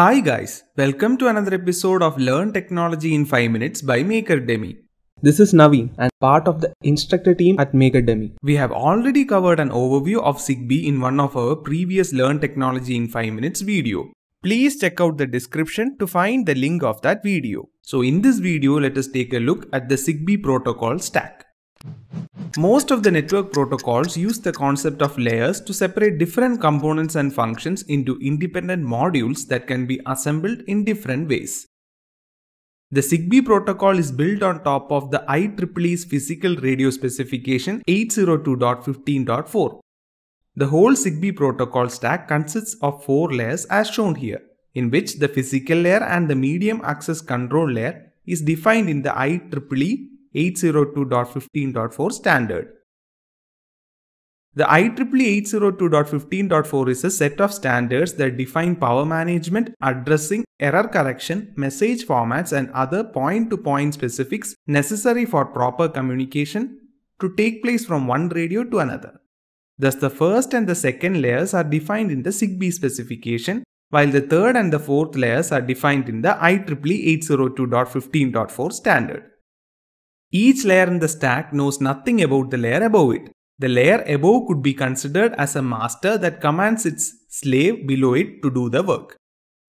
Hi guys, welcome to another episode of Learn Technology in 5 Minutes by Maker Demi. This is Navin and part of the instructor team at Maker Demi. We have already covered an overview of ZigBee in one of our previous Learn Technology in 5 Minutes video. Please check out the description to find the link of that video. So in this video, let us take a look at the ZigBee protocol stack. Most of the network protocols use the concept of layers to separate different components and functions into independent modules that can be assembled in different ways. The ZigBee protocol is built on top of the IEEE's Physical Radio Specification 802.15.4. The whole ZigBee protocol stack consists of 4 layers as shown here, in which the physical layer and the medium access control layer is defined in the IEEE 802.15.4 standard. The IEEE 802.15.4 is a set of standards that define power management, addressing, error correction, message formats and other point-to-point specifics necessary for proper communication to take place from one radio to another. Thus, the first and the second layers are defined in the ZigBee specification, while the third and the fourth layers are defined in the IEEE 802.15.4 standard. Each layer in the stack knows nothing about the layer above it. The layer above could be considered as a master that commands its slave below it to do the work.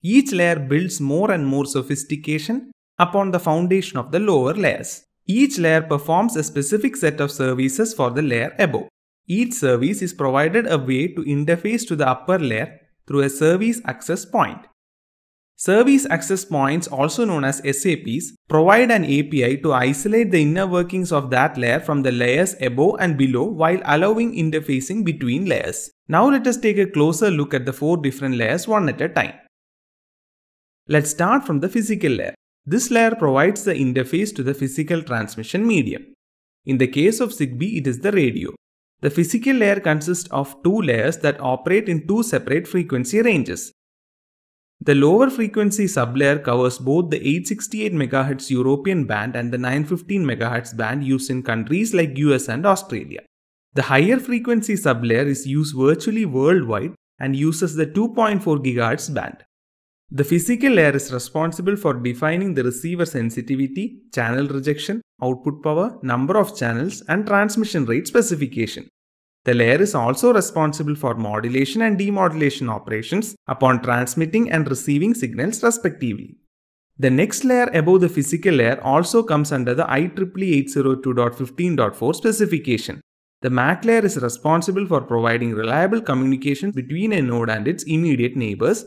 Each layer builds more and more sophistication upon the foundation of the lower layers. Each layer performs a specific set of services for the layer above. Each service is provided a way to interface to the upper layer through a service access point. Service access points, also known as SAPs, provide an API to isolate the inner workings of that layer from the layers above and below while allowing interfacing between layers. Now let us take a closer look at the 4 different layers one at a time. Let's start from the physical layer. This layer provides the interface to the physical transmission medium. In the case of ZigBee, it is the radio. The physical layer consists of 2 layers that operate in 2 separate frequency ranges. The lower frequency sublayer covers both the 868 MHz European band and the 915 MHz band used in countries like US and Australia. The higher frequency sublayer is used virtually worldwide and uses the 2.4 GHz band. The physical layer is responsible for defining the receiver sensitivity, channel rejection, output power, number of channels, and transmission rate specification. The layer is also responsible for modulation and demodulation operations upon transmitting and receiving signals respectively. The next layer above the physical layer also comes under the IEEE 802.15.4 specification. The MAC layer is responsible for providing reliable communication between a node and its immediate neighbors,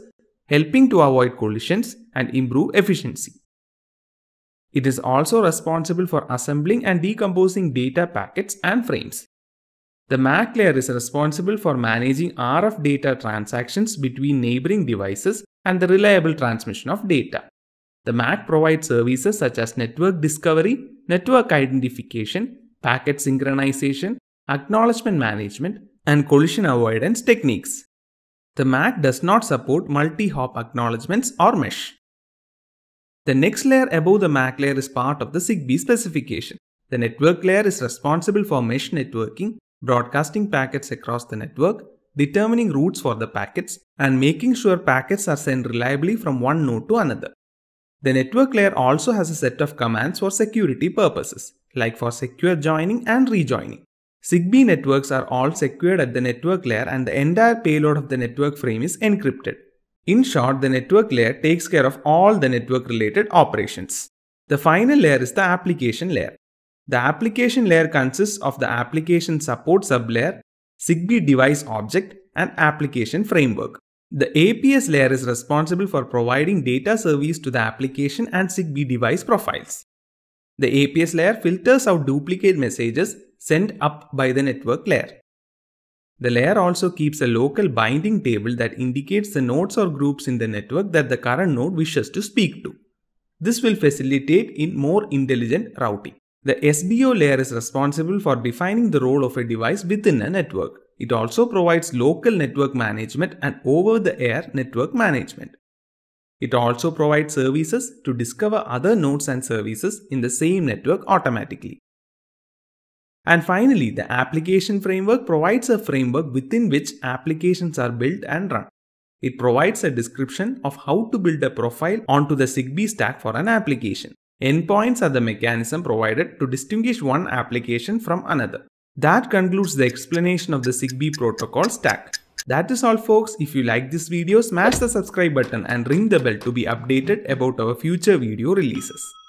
helping to avoid collisions and improve efficiency. It is also responsible for assembling and decomposing data packets and frames. The MAC layer is responsible for managing RF data transactions between neighboring devices and the reliable transmission of data. The MAC provides services such as network discovery, network identification, packet synchronization, acknowledgement management, and collision avoidance techniques. The MAC does not support multi-hop acknowledgements or mesh. The next layer above the MAC layer is part of the ZigBee specification. The network layer is responsible for mesh networking, broadcasting packets across the network, determining routes for the packets, and making sure packets are sent reliably from one node to another. The network layer also has a set of commands for security purposes, like for secure joining and rejoining. ZigBee networks are all secured at the network layer and the entire payload of the network frame is encrypted. In short, the network layer takes care of all the network-related operations. The final layer is the application layer. The application layer consists of the application support sublayer, ZigBee Device Object, and Application Framework. The APS layer is responsible for providing data service to the application and ZigBee device profiles. The APS layer filters out duplicate messages sent up by the network layer. The layer also keeps a local binding table that indicates the nodes or groups in the network that the current node wishes to speak to. This will facilitate in more intelligent routing. The SDO layer is responsible for defining the role of a device within a network. It also provides local network management and over-the-air network management. It also provides services to discover other nodes and services in the same network automatically. And finally, the application framework provides a framework within which applications are built and run. It provides a description of how to build a profile onto the ZigBee stack for an application. Endpoints are the mechanism provided to distinguish one application from another. That concludes the explanation of the ZigBee protocol stack. That is all, folks. If you like this video, smash the subscribe button and ring the bell to be updated about our future video releases.